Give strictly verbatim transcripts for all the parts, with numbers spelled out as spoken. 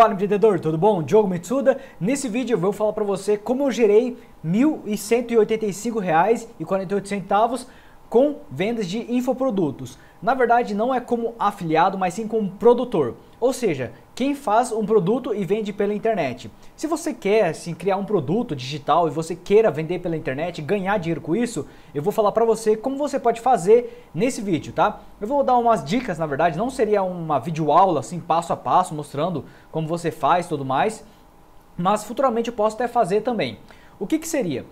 Fala, empreendedor, tudo bom? Diogo Mitsuda. Nesse vídeo eu vou falar para você como eu gerei mil cento e oitenta e cinco reais e quarenta e oito centavos com vendas de infoprodutos. Na verdade, não é como afiliado, mas sim como produtor. Ou seja, quem faz um produto e vende pela internet. Se você quer assim, criar um produto digital e você queira vender pela internet, ganhar dinheiro com isso, eu vou falar para você como você pode fazer nesse vídeo, tá? Eu vou dar umas dicas, na verdade, não seria uma videoaula assim passo a passo mostrando como você faz e tudo mais, mas futuramente eu posso até fazer também. O que que seria?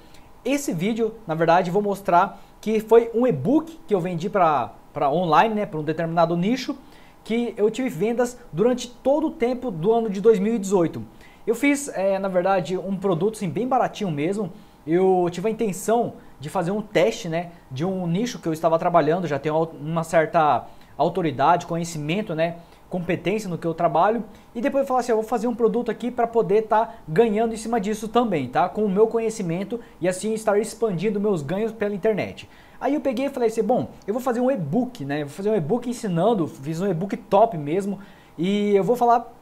Esse vídeo, na verdade, vou mostrar que foi um e-book que eu vendi para para online, né, para um determinado nicho, que eu tive vendas durante todo o tempo do ano de dois mil e dezoito. Eu fiz, é, na verdade, um produto assim, bem baratinho mesmo. Eu tive a intenção de fazer um teste, né, de um nicho que eu estava trabalhando, já tenho uma certa autoridade, conhecimento, né, competência no que eu trabalho, e depois eu falar assim, eu vou fazer um produto aqui para poder estar tá ganhando em cima disso também, tá? Com o meu conhecimento e assim estar expandindo meus ganhos pela internet. Aí eu peguei e falei assim, bom, eu vou fazer um e-book, né? Vou fazer um e-book ensinando, fiz um e-book top mesmo, e eu vou falar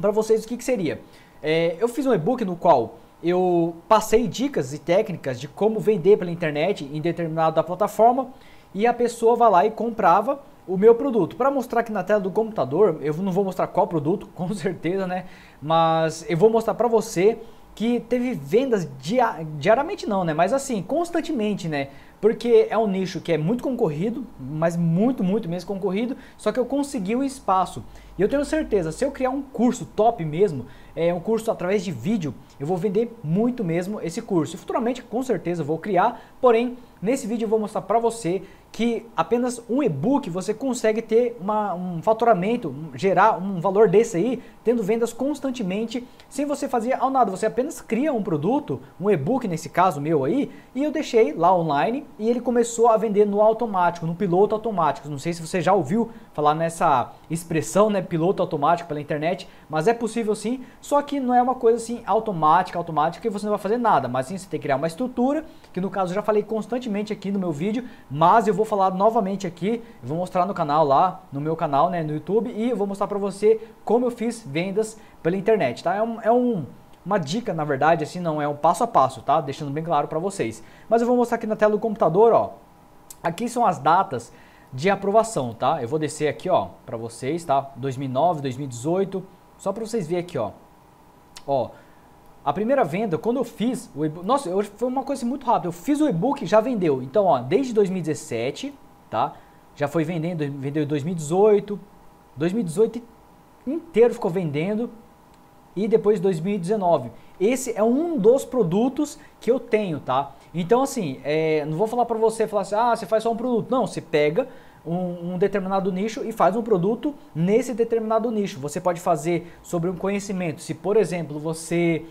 para vocês o que que seria. É, eu fiz um e-book no qual eu passei dicas e técnicas de como vender pela internet em determinada plataforma, e a pessoa vai lá e comprava o meu produto. Para mostrar aqui na tela do computador, eu não vou mostrar qual produto, com certeza, né? Mas eu vou mostrar para você que teve vendas dia... diariamente não, né? Mas assim, constantemente, né? Porque é um nicho que é muito concorrido, mas muito, muito mesmo concorrido, só que eu consegui um espaço. E eu tenho certeza, se eu criar um curso top mesmo, é um curso através de vídeo, eu vou vender muito mesmo esse curso. E futuramente, com certeza, eu vou criar, porém, nesse vídeo eu vou mostrar para você que apenas um e-book você consegue ter uma, um faturamento, gerar um valor desse aí, tendo vendas constantemente, sem você fazer ao nada. Você apenas cria um produto, um e-book nesse caso meu aí, e eu deixei lá online e ele começou a vender no automático, no piloto automático. Não sei se você já ouviu falar nessa expressão, né, piloto automático pela internet, mas é possível sim, só que não é uma coisa assim automática, automática, que você não vai fazer nada, mas sim você tem que criar uma estrutura, que no caso eu já falei constantemente aqui no meu vídeo, mas eu vou falar novamente aqui, vou mostrar no canal lá, no meu canal, né, no YouTube, e eu vou mostrar para você como eu fiz vendas pela internet, tá? É um... É um Uma dica, na verdade, assim, não é um passo a passo, tá? Deixando bem claro para vocês. Mas eu vou mostrar aqui na tela do computador, ó. Aqui são as datas de aprovação, tá? Eu vou descer aqui, ó, para vocês, tá? dois mil e nove, dois mil e dezoito, só para vocês verem aqui, ó. Ó, a primeira venda, quando eu fiz o e-book... Nossa, eu, foi uma coisa muito rápida. Eu fiz o e-book e já vendeu. Então, ó, desde dois mil e dezessete, tá? Já foi vendendo, vendeu em dois mil e dezoito. dois mil e dezoito inteiro ficou vendendo. E depois dois mil e dezenove. Esse é um dos produtos que eu tenho, tá? Então assim, é, não vou falar para você falar assim, ah, você faz só um produto. Não, você pega um, um determinado nicho e faz um produto nesse determinado nicho. Você pode fazer sobre um conhecimento. Se, por exemplo, você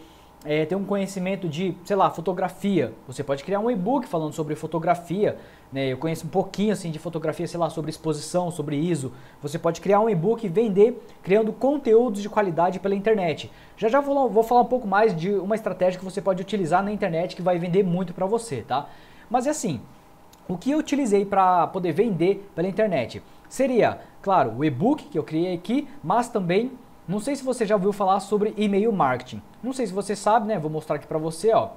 é, tem um conhecimento de, sei lá, fotografia, você pode criar um e-book falando sobre fotografia, né? Eu conheço um pouquinho assim de fotografia, sei lá, sobre exposição, sobre I S O. Você pode criar um e-book e vender criando conteúdos de qualidade pela internet. Já já vou, vou falar um pouco mais de uma estratégia que você pode utilizar na internet que vai vender muito para você, tá? Mas é assim, o que eu utilizei para poder vender pela internet seria, claro, o e-book que eu criei aqui, mas também... Não sei se você já ouviu falar sobre e-mail marketing. Não sei se você sabe, né? Vou mostrar aqui pra você, ó.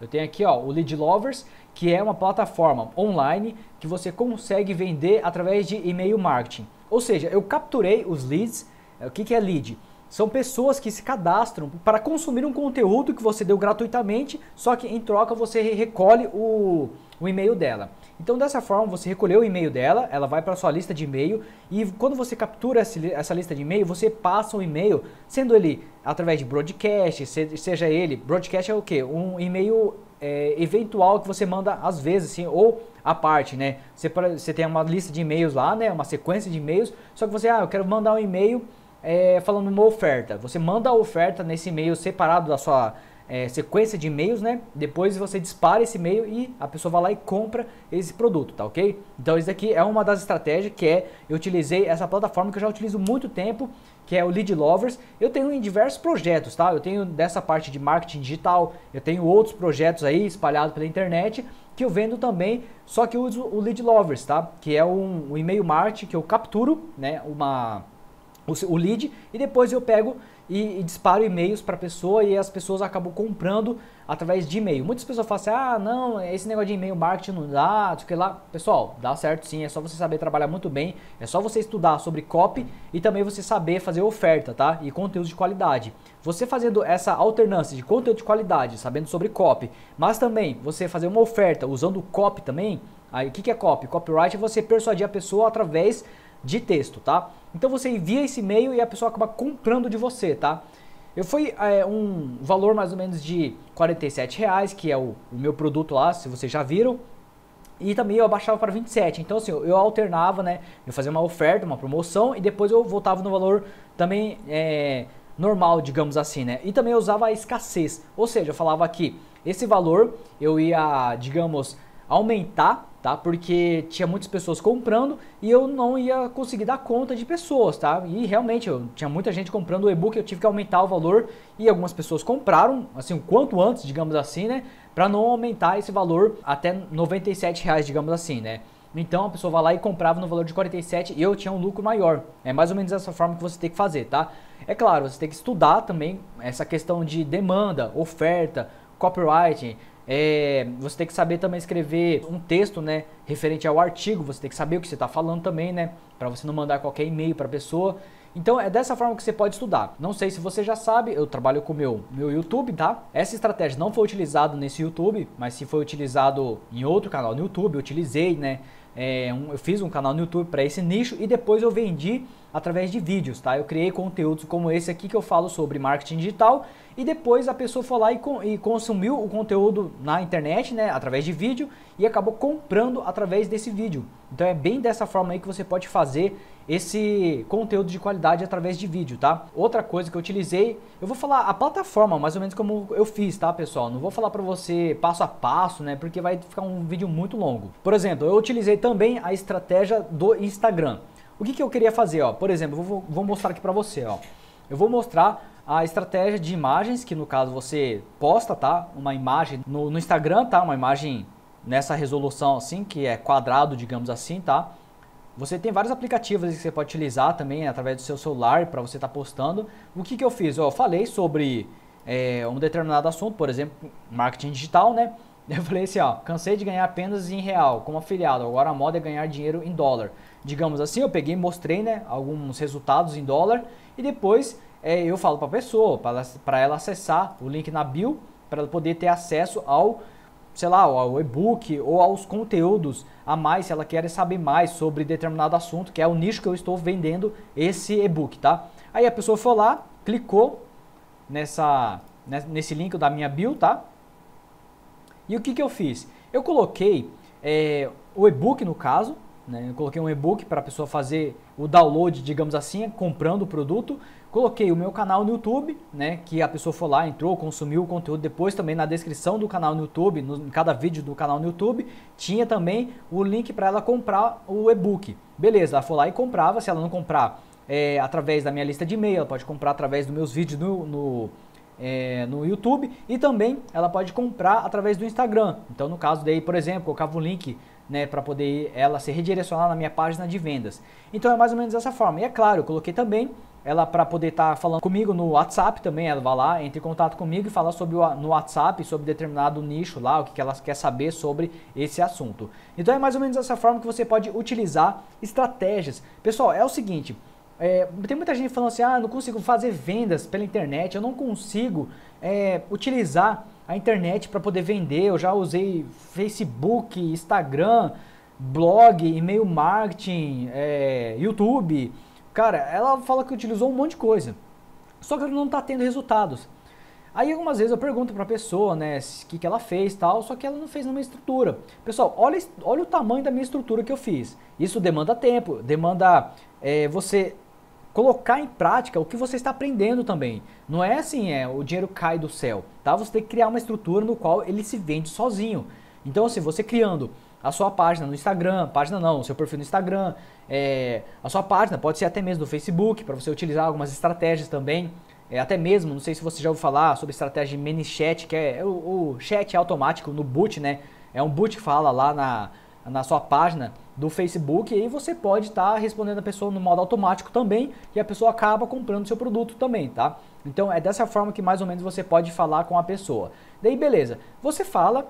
Eu tenho aqui, ó, o Lead Lovers, que é uma plataforma online que você consegue vender através de e-mail marketing. Ou seja, eu capturei os leads. O que que é lead? São pessoas que se cadastram para consumir um conteúdo que você deu gratuitamente, só que em troca você recolhe o, o e-mail dela. Então dessa forma você recolheu o e-mail dela, ela vai para a sua lista de e-mail e quando você captura essa lista de e-mail, você passa um e-mail, sendo ele através de broadcast, seja ele, broadcast é o que? Um e-mail é, eventual que você manda às vezes, assim, ou à parte, né? Você, você tem uma lista de e-mails lá, né? Uma sequência de e-mails, só que você, ah, eu quero mandar um e-mail é, falando uma oferta, você manda a oferta nesse e-mail separado da sua É, sequência de e-mails, né? Depois você dispara esse e-mail e a pessoa vai lá e compra esse produto, tá ok? Então isso aqui é uma das estratégias que é, eu utilizei essa plataforma que eu já utilizo muito tempo, que é o Lead Lovers. Eu tenho em diversos projetos, tá? Eu tenho dessa parte de marketing digital, eu tenho outros projetos aí espalhados pela internet que eu vendo também, só que eu uso o Lead Lovers, tá? Que é um, um e-mail marketing que eu capturo, né? Uma... o lead, e depois eu pego e, e disparo e-mails para a pessoa e as pessoas acabam comprando através de e-mail. Muitas pessoas falam assim, ah, não, esse negócio de e-mail marketing não dá, sei lá. Pessoal, dá certo sim, é só você saber trabalhar muito bem, é só você estudar sobre copy e também você saber fazer oferta, tá? E conteúdo de qualidade. Você fazendo essa alternância de conteúdo de qualidade, sabendo sobre copy, mas também você fazer uma oferta usando copy também. Aí, o que que é copy? Copyright é você persuadir a pessoa através de texto, tá? Então você envia esse e-mail e a pessoa acaba comprando de você, tá? Eu fui é, um valor mais ou menos de quarenta e sete reais, que é o, o meu produto lá, se vocês já viram. E também eu abaixava para vinte e sete. Então assim, eu, eu alternava, né? Eu fazia uma oferta, uma promoção e depois eu voltava no valor também é, normal, digamos assim, né? E também eu usava a escassez, ou seja, eu falava aqui, esse valor eu ia, digamos, aumentar, tá? Porque tinha muitas pessoas comprando e eu não ia conseguir dar conta de pessoas, tá? E realmente eu tinha muita gente comprando o e-book, eu tive que aumentar o valor e algumas pessoas compraram, assim, o quanto antes, digamos assim, né? Para não aumentar esse valor até noventa e sete reais, digamos assim, né? Então a pessoa vai lá e comprava no valor de quarenta e sete e eu tinha um lucro maior. É mais ou menos essa forma que você tem que fazer, tá? É claro, você tem que estudar também essa questão de demanda, oferta, copywriting. É, você tem que saber também escrever um texto, né, referente ao artigo, você tem que saber o que você está falando também, né, para você não mandar qualquer e-mail para a pessoa. Então é dessa forma que você pode estudar. Não sei se você já sabe, eu trabalho com o meu, meu YouTube, tá? Essa estratégia não foi utilizada nesse YouTube, mas se foi utilizado em outro canal no YouTube, eu utilizei, né, é, um, eu fiz um canal no YouTube para esse nicho e depois eu vendi através de vídeos, tá? Eu criei conteúdos como esse aqui que eu falo sobre marketing digital e depois a pessoa foi lá e, com, e consumiu o conteúdo na internet, né, através de vídeo e acabou comprando através desse vídeo. Então é bem dessa forma aí que você pode fazer esse conteúdo de qualidade através de vídeo, tá? Outra coisa que eu utilizei, eu vou falar a plataforma mais ou menos como eu fiz, tá, pessoal? Não vou falar para você passo a passo, né, porque vai ficar um vídeo muito longo. Por exemplo, eu utilizei também a estratégia do Instagram. O que que eu queria fazer, ó? Por exemplo, eu vou, vou mostrar aqui para você, ó. Eu vou mostrar a estratégia de imagens, que no caso você posta, tá? Uma imagem no, no Instagram, tá? Uma imagem nessa resolução assim, que é quadrado, digamos assim, tá? Você tem vários aplicativos que você pode utilizar também, né, através do seu celular para você estar tá postando. O que que eu fiz? Ó, eu falei sobre é, um determinado assunto, por exemplo, marketing digital, né? Eu falei assim, ó, cansei de ganhar apenas em real como afiliado, agora a moda é ganhar dinheiro em dólar. Digamos assim, eu peguei e mostrei, né, alguns resultados em dólar e depois é, eu falo para a pessoa, para ela acessar o link na bio, para ela poder ter acesso ao, sei lá, ao e-book ou aos conteúdos a mais, se ela quer saber mais sobre determinado assunto, que é o nicho que eu estou vendendo esse e-book, tá? Aí a pessoa foi lá, clicou nessa, nesse link da minha bio, tá? E o que que eu fiz? Eu coloquei é, o e-book no caso, né? Eu coloquei um e-book para a pessoa fazer o download, digamos assim, comprando o produto. Coloquei o meu canal no YouTube, né? Que a pessoa foi lá, entrou, consumiu o conteúdo. Depois também na descrição do canal no YouTube, no, em cada vídeo do canal no YouTube, tinha também o link para ela comprar o e-book. Beleza, ela foi lá e comprava. Se ela não comprar é, através da minha lista de e-mail, ela pode comprar através dos meus vídeos no... no É, no YouTube e também ela pode comprar através do Instagram. Então no caso daí, por exemplo, eu colocava o link, né, para poder ela se redirecionar na minha página de vendas. Então é mais ou menos dessa forma. E é claro, eu coloquei também ela para poder estar tá falando comigo no WhatsApp também. Ela vai lá, entra em contato comigo e fala sobre o, no WhatsApp sobre determinado nicho lá, o que, que ela quer saber sobre esse assunto. Então é mais ou menos dessa forma que você pode utilizar estratégias. Pessoal, é o seguinte... É, tem muita gente falando assim, ah, não consigo fazer vendas pela internet, eu não consigo é, utilizar a internet para poder vender, eu já usei Facebook, Instagram, blog, e-mail marketing, é, YouTube. Cara, ela fala que utilizou um monte de coisa, só que ela não está tendo resultados. Aí algumas vezes eu pergunto para a pessoa, né, o que, que ela fez tal, só que ela não fez nenhuma estrutura. Pessoal, olha, olha o tamanho da minha estrutura que eu fiz. Isso demanda tempo, demanda é, você... colocar em prática o que você está aprendendo também. Não é assim, é, o dinheiro cai do céu, tá? Você tem que criar uma estrutura no qual ele se vende sozinho. Então, assim, você criando a sua página no Instagram, página não, o seu perfil no Instagram, é, a sua página, pode ser até mesmo do Facebook, para você utilizar algumas estratégias também, é, até mesmo, não sei se você já ouviu falar sobre estratégia de ManyChat, que é o, o chat automático no boot, né? É um boot que fala lá na, na sua página do Facebook, e aí você pode estar tá respondendo a pessoa no modo automático também, e a pessoa acaba comprando seu produto também, tá? Então é dessa forma que mais ou menos você pode falar com a pessoa. Daí beleza, você fala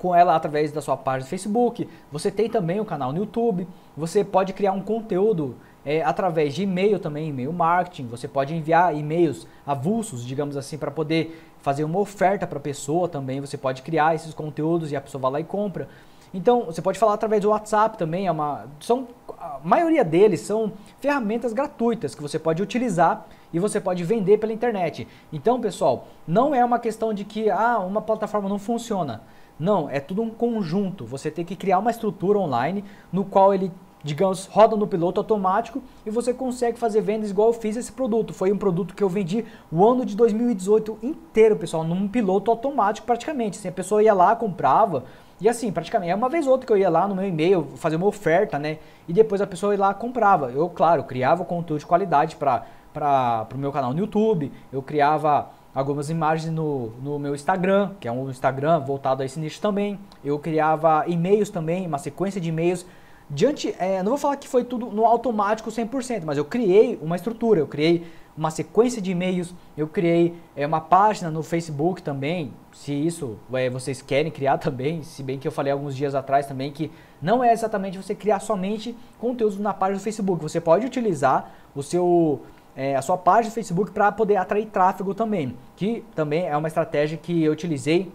com ela através da sua página do Facebook, você tem também o canal no YouTube, você pode criar um conteúdo é, através de e-mail também, e-mail marketing, você pode enviar e-mails avulsos, digamos assim, para poder fazer uma oferta para a pessoa também, você pode criar esses conteúdos e a pessoa vai lá e compra. Então você pode falar através do WhatsApp também, é uma, são, a maioria deles são ferramentas gratuitas que você pode utilizar e você pode vender pela internet. Então pessoal, não é uma questão de que ah, uma plataforma não funciona. Não, é tudo um conjunto, você tem que criar uma estrutura online no qual ele, digamos, roda no piloto automático e você consegue fazer vendas igual eu fiz esse produto. Foi um produto que eu vendi o ano de dois mil e dezoito inteiro, pessoal, num piloto automático praticamente. Assim, a pessoa ia lá, comprava e assim, praticamente, é uma vez ou outra que eu ia lá no meu e-mail fazer uma oferta, né? E depois a pessoa ia lá, comprava. Eu, claro, criava conteúdo de qualidade para para o meu canal no YouTube, eu criava algumas imagens no, no meu Instagram, que é um Instagram voltado a esse nicho também. Eu criava e-mails também, uma sequência de e-mails. Diante, é, não vou falar que foi tudo no automático cem por cento, mas eu criei uma estrutura, eu criei uma sequência de e-mails, eu criei é, uma página no Facebook também, se isso é, vocês querem criar também, se bem que eu falei alguns dias atrás também que não é exatamente você criar somente conteúdo na página do Facebook, você pode utilizar o seu... É, a sua página do Facebook para poder atrair tráfego também, que também é uma estratégia que eu utilizei,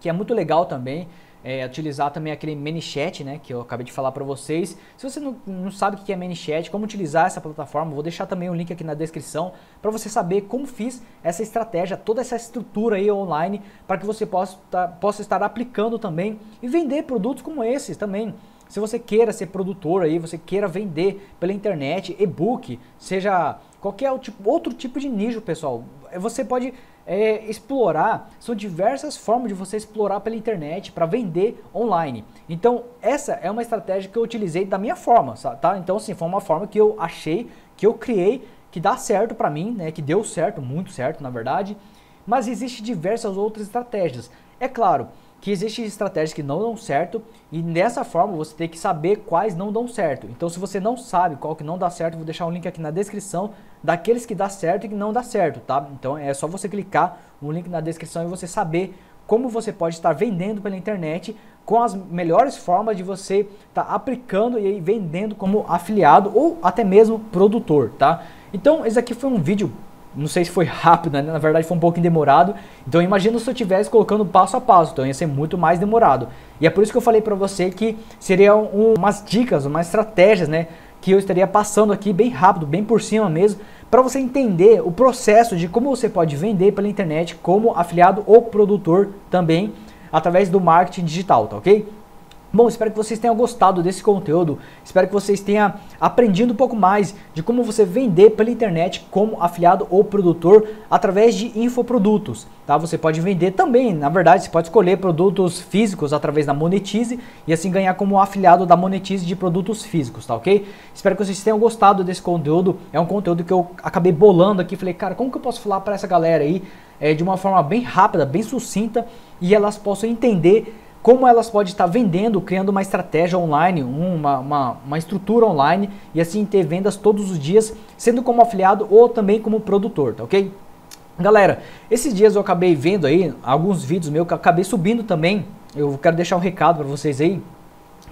que é muito legal também, é, utilizar também aquele ManyChat, né, que eu acabei de falar para vocês. Se você não, não sabe o que é ManyChat, como utilizar essa plataforma, vou deixar também o link aqui na descrição para você saber como fiz essa estratégia, toda essa estrutura aí online, para que você possa, tá, possa estar aplicando também e vender produtos como esses também. Se você queira ser produtor aí, você queira vender pela internet, e-book, seja qualquer outro tipo de nicho, pessoal, você pode é, explorar, são diversas formas de você explorar pela internet para vender online. Então essa é uma estratégia que eu utilizei da minha forma, tá? Então assim, foi uma forma que eu achei, que eu criei, que dá certo para mim, né? Que deu certo, muito certo na verdade, mas existem diversas outras estratégias, é claro. Que existem estratégias que não dão certo e dessa forma você tem que saber quais não dão certo. Então se você não sabe qual que não dá certo, vou deixar um link aqui na descrição daqueles que dá certo e que não dá certo, tá? Então é só você clicar no link na descrição e você saber como você pode estar vendendo pela internet com as melhores formas de você estar aplicando e aí vendendo como afiliado ou até mesmo produtor, tá? Então esse aqui foi um vídeo... Não sei se foi rápido, né? Na verdade foi um pouquinho demorado. Então imagina se eu estivesse colocando passo a passo, então ia ser muito mais demorado. E é por isso que eu falei para você que seriam umas dicas, umas estratégias, né? Que eu estaria passando aqui bem rápido, bem por cima mesmo, para você entender o processo de como você pode vender pela internet como afiliado ou produtor também, através do marketing digital, tá ok? Bom, espero que vocês tenham gostado desse conteúdo, espero que vocês tenham aprendido um pouco mais de como você vender pela internet como afiliado ou produtor através de infoprodutos, tá? Você pode vender também, na verdade, você pode escolher produtos físicos através da Monetize e assim ganhar como afiliado da Monetize de produtos físicos, tá ok? Espero que vocês tenham gostado desse conteúdo, é um conteúdo que eu acabei bolando aqui, falei, cara, como que eu posso falar para essa galera aí é, de uma forma bem rápida, bem sucinta e elas possam entender como elas podem estar vendendo, criando uma estratégia online, uma, uma, uma estrutura online e assim ter vendas todos os dias, sendo como afiliado ou também como produtor, tá ok? Galera, esses dias eu acabei vendo aí alguns vídeos meus que eu acabei subindo também, eu quero deixar um recado para vocês aí,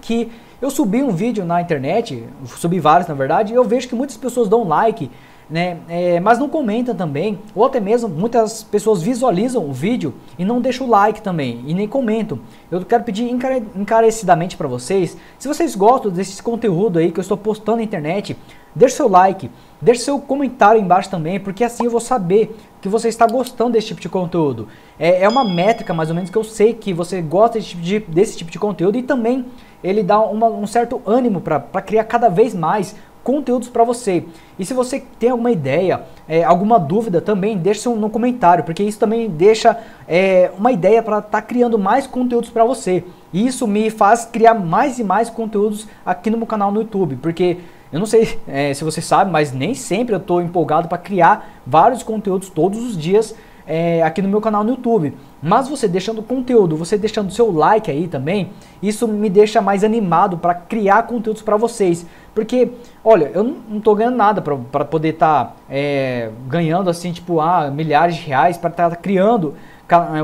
que eu subi um vídeo na internet, subi vários na verdade, e eu vejo que muitas pessoas dão like, né, é, mas não comenta também, ou até mesmo muitas pessoas visualizam o vídeo e não deixam o like também e nem comentam. Eu quero pedir encare encarecidamente para vocês, se vocês gostam desse conteúdo aí que eu estou postando na internet, deixe seu like, deixe seu comentário embaixo também, porque assim eu vou saber que você está gostando desse tipo de conteúdo. É, é uma métrica mais ou menos que eu sei que você gosta desse tipo de, desse tipo de conteúdo e também ele dá uma, um certo ânimo para criar cada vez mais conteúdos para você. E se você tem alguma ideia, é, alguma dúvida também, deixa no comentário, porque isso também deixa é, uma ideia para estar tá criando mais conteúdos para você. E isso me faz criar mais e mais conteúdos aqui no meu canal no YouTube, porque eu não sei é, se você sabe, mas nem sempre eu estou empolgado para criar vários conteúdos todos os dias. é, aqui no meu canal no YouTube. Mas você deixando conteúdo, você deixando seu like aí também, isso me deixa mais animado para criar conteúdos para vocês. Porque, olha, eu não tô ganhando nada para poder estar tá, é, ganhando assim, tipo, ah, milhares de reais para estar tá criando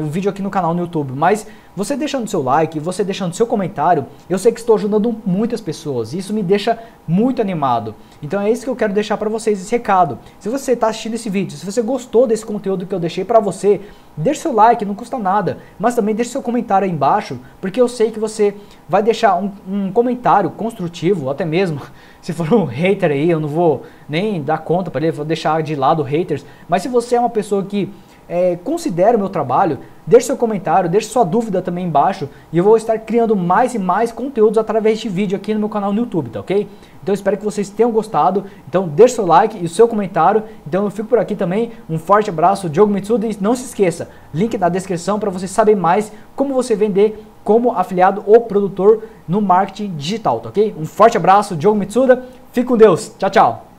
um vídeo aqui no canal no YouTube. Mas você deixando seu like, você deixando seu comentário, eu sei que estou ajudando muitas pessoas. Isso me deixa muito animado. Então é isso que eu quero deixar para vocês, esse recado. Se você está assistindo esse vídeo, se você gostou desse conteúdo que eu deixei para você, deixe seu like, não custa nada. Mas também deixe seu comentário aí embaixo, porque eu sei que você vai deixar um, um comentário construtivo, até mesmo se for um hater aí, eu não vou nem dar conta para ele, vou deixar de lado haters. Mas se você é uma pessoa que É, considere o meu trabalho, deixe seu comentário, deixe sua dúvida também embaixo, e eu vou estar criando mais e mais conteúdos através de vídeo aqui no meu canal no YouTube, tá ok? Então eu espero que vocês tenham gostado, então deixe seu like e o seu comentário, então eu fico por aqui também, um forte abraço, Diogo Mitsuda, e não se esqueça, link na descrição para você saber mais como você vender como afiliado ou produtor no marketing digital, tá ok? Um forte abraço, Diogo Mitsuda, fique com Deus, tchau, tchau!